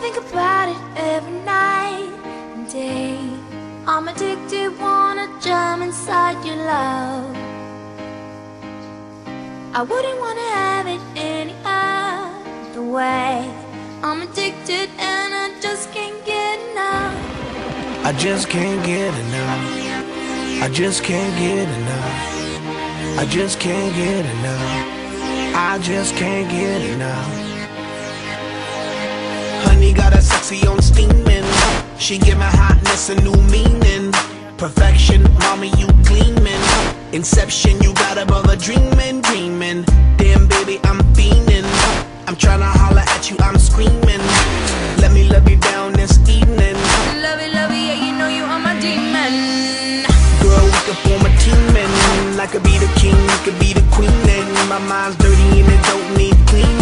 think about it every night and day. I'm addicted, wanna jump inside your love. I wouldn't wanna have it any other way. I'm addicted and I just can't get enough. I just can't get enough. I just can't get enough. I just can't get enough. I just can't get enough. Honey got a sexy on steaming. She give my hotness a new meaning. Perfection, mommy, you gleaming. Inception, you got above a dreaming, dreaming. Damn, baby, I'm fiending. I'm tryna holler at you, I'm screaming. Let me love you down this evening. Lovey, lovey, yeah, you know you are my demon. Girl, we could form a team, and I could be the king, you could be the queen, and my mind's dirty and it don't need cleaning.